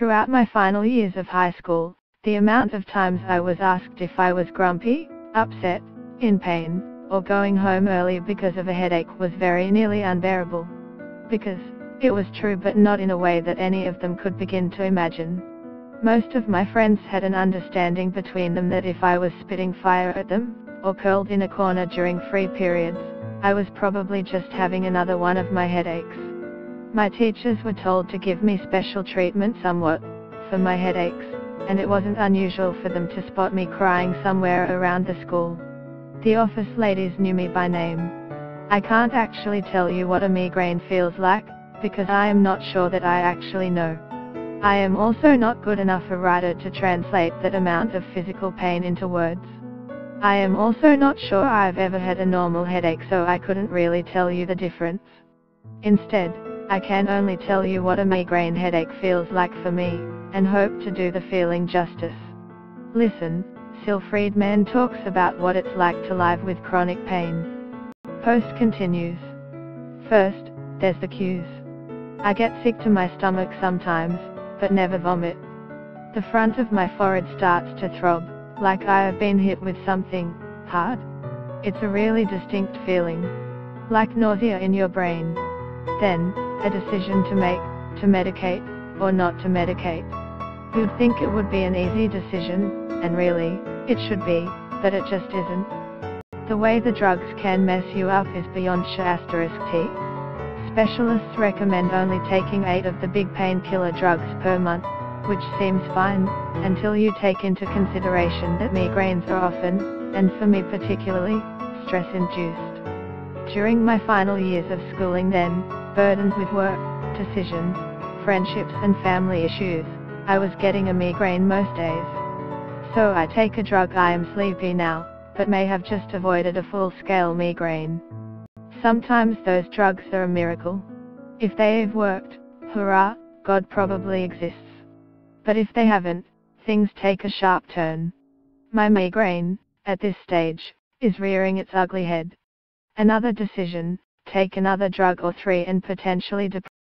Throughout my final years of high school, the amount of times I was asked if I was grumpy, upset, in pain, or going home early because of a headache was very nearly unbearable. Because it was true, but not in a way that any of them could begin to imagine. Most of my friends had an understanding between them that if I was spitting fire at them, or curled in a corner during free periods, I was probably just having another one of my headaches. My teachers were told to give me special treatment somewhat, for my headaches, and it wasn't unusual for them to spot me crying somewhere around the school. The office ladies knew me by name. I can't actually tell you what a migraine feels like, because I am not sure that I actually know. I am also not good enough a writer to translate that amount of physical pain into words. I am also not sure I've ever had a normal headache, so I couldn't really tell you the difference. Instead, I can only tell you what a migraine headache feels like for me, and hope to do the feeling justice. Listen, Silfriedman talks about what it's like to live with chronic pain. Post continues. First, there's the cues. I get sick to my stomach sometimes, but never vomit. The front of my forehead starts to throb, like I have been hit with something hard. It's a really distinct feeling, like nausea in your brain. Then, a decision to make, to medicate, or not to medicate. You'd think it would be an easy decision, and really, it should be, but it just isn't. The way the drugs can mess you up is beyond *t. Specialists recommend only taking 8 of the big painkiller drugs per month, which seems fine, until you take into consideration that migraines are often, and for me particularly, stress-induced. During my final years of schooling then, burdened with work, decisions, friendships and family issues, I was getting a migraine most days. So I take a drug. I am sleepy now, but may have just avoided a full-scale migraine. Sometimes those drugs are a miracle. If they've worked, hurrah, God probably exists. But if they haven't, things take a sharp turn. My migraine, at this stage, is rearing its ugly head. Another decision, take another drug or 3 and potentially depression.